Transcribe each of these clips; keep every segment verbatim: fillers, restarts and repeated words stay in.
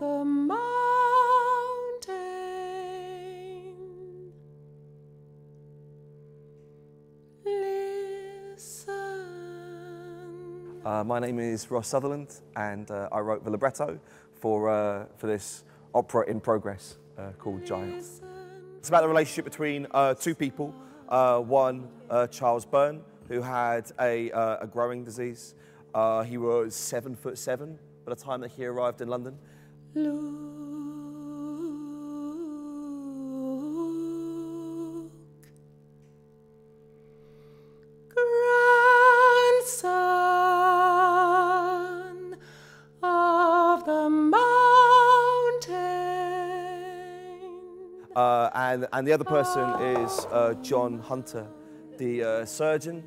the mountain. Listen. Uh, my name is Ross Sutherland, and uh, I wrote the libretto for, uh, for this opera in progress uh, called Giants. It's about the relationship between uh, two people. Uh, one, uh, Charles Byrne, who had a, uh, a growing disease. Uh, he was seven foot seven by the time that he arrived in London. Luke, grandson of the mountain. Uh, and, and the other person is uh, John Hunter, the uh, surgeon.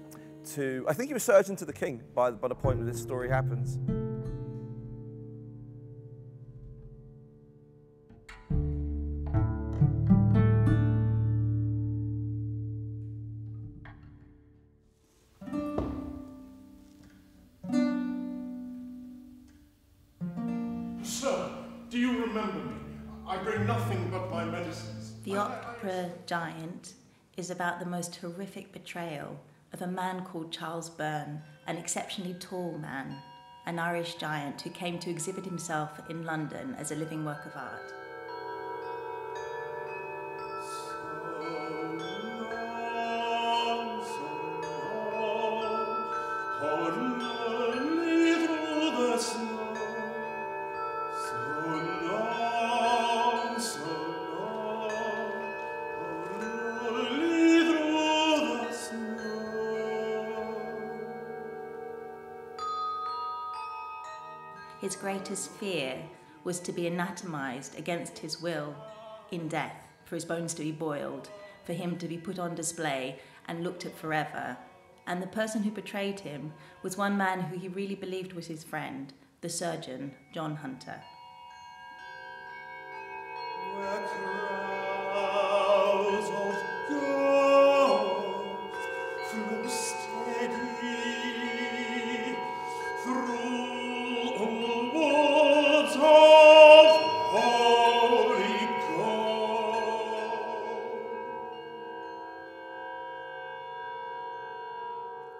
To, I think he was surgeon to the king by, by the point where this story happens. Sir, do you remember me? I bring nothing but my medicines. The opera Giant is about the most horrific betrayal of a man called Charles Byrne, an exceptionally tall man, an Irish giant who came to exhibit himself in London as a living work of art. His greatest fear was to be anatomized against his will in death, for his bones to be boiled, for him to be put on display and looked at forever. And the person who betrayed him was one man who he really believed was his friend, the surgeon, John Hunter.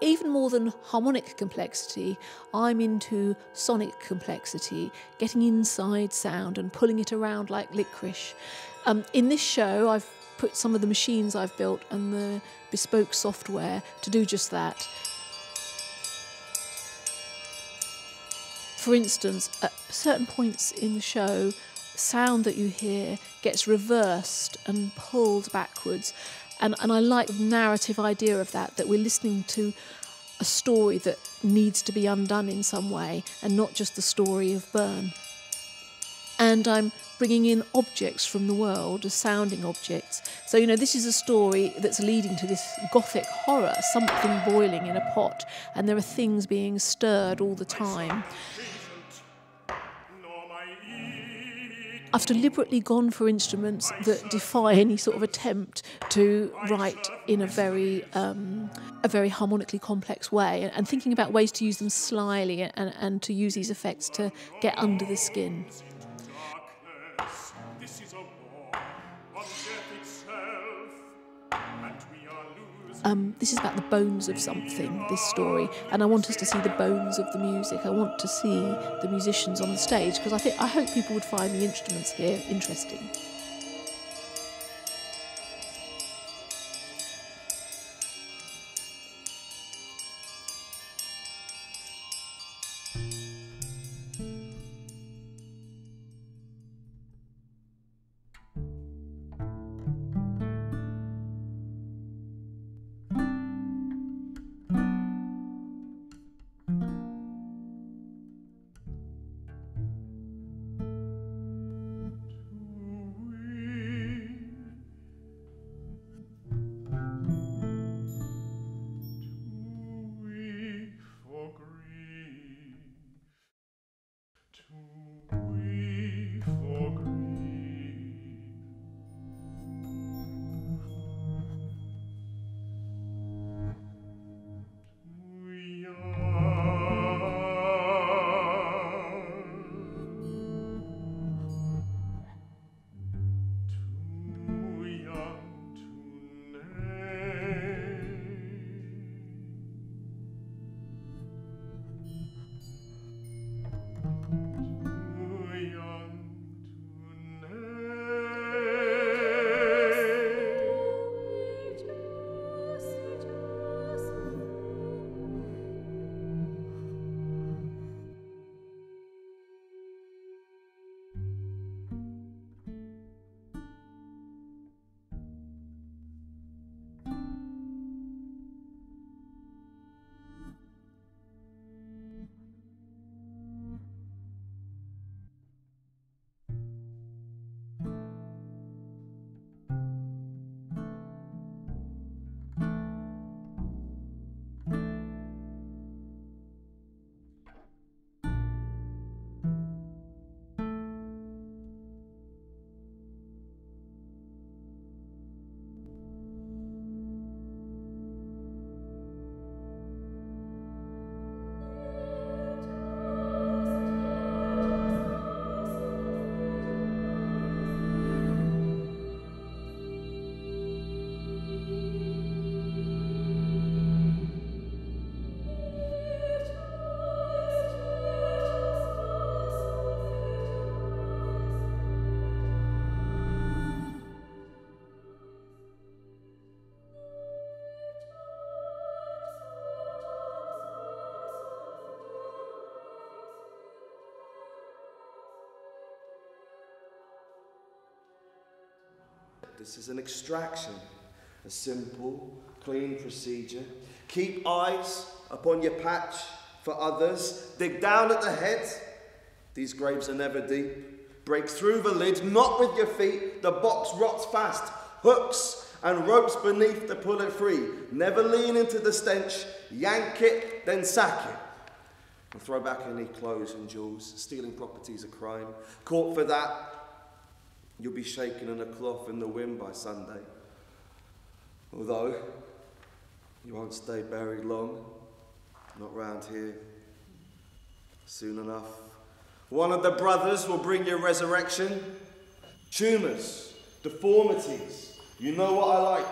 Even more than harmonic complexity, I'm into sonic complexity, getting inside sound and pulling it around like licorice. Um, in this show, I've put some of the machines I've built and the bespoke software to do just that. For instance, at certain points in the show, sound that you hear gets reversed and pulled backwards. And, and I like the narrative idea of that, that we're listening to a story that needs to be undone in some way, and not just the story of Byrne. And I'm bringing in objects from the world as sounding objects. So, you know, this is a story that's leading to this gothic horror, something boiling in a pot, and there are things being stirred all the time. I've deliberately gone for instruments that defy any sort of attempt to write in a very, um, a very harmonically complex way, and thinking about ways to use them slyly and, and to use these effects to get under the skin. Um, this is about the bones of something, this story, and I want us to see the bones of the music. I want to see the musicians on the stage, because I think I hope people would find the instruments here interesting. This is an extraction, a simple, clean procedure. Keep eyes upon your patch for others. Dig down at the head. These graves are never deep. Break through the lid, not with your feet. The box rots fast. Hooks and ropes beneath to pull it free. Never lean into the stench. Yank it, then sack it. And throw back any clothes and jewels. Stealing property is a crime. Caught for that, you'll be shaken in a cloth in the wind by Sunday. Although, you won't stay buried long. Not round here. Soon enough, one of the brothers will bring you resurrection. Tumours, deformities. You know what I like.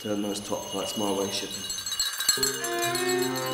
Turn those top lights my way, shipping.